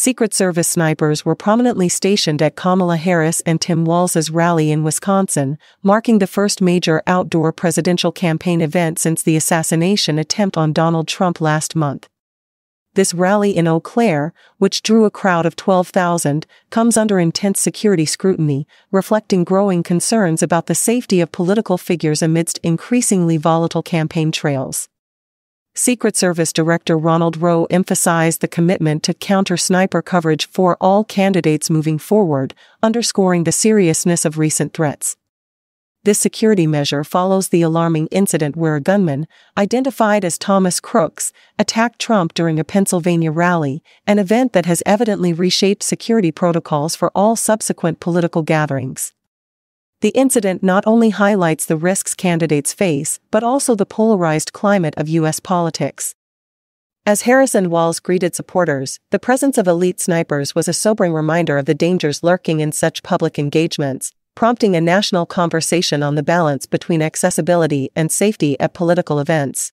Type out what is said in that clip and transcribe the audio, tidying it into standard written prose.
Secret Service snipers were prominently stationed at Kamala Harris and Tim Walz's rally in Wisconsin, marking the first major outdoor presidential campaign event since the assassination attempt on Donald Trump last month. This rally in Eau Claire, which drew a crowd of 12,000, comes under intense security scrutiny, reflecting growing concerns about the safety of political figures amidst increasingly volatile campaign trails. Secret Service Director Ronald Rowe emphasized the commitment to counter-sniper coverage for all candidates moving forward, underscoring the seriousness of recent threats. This security measure follows the alarming incident where a gunman, identified as Thomas Crooks, attacked Trump during a Pennsylvania rally, an event that has evidently reshaped security protocols for all subsequent political gatherings. The incident not only highlights the risks candidates face, but also the polarized climate of U.S. politics. As Harris and Walz greeted supporters, the presence of elite snipers was a sobering reminder of the dangers lurking in such public engagements, prompting a national conversation on the balance between accessibility and safety at political events.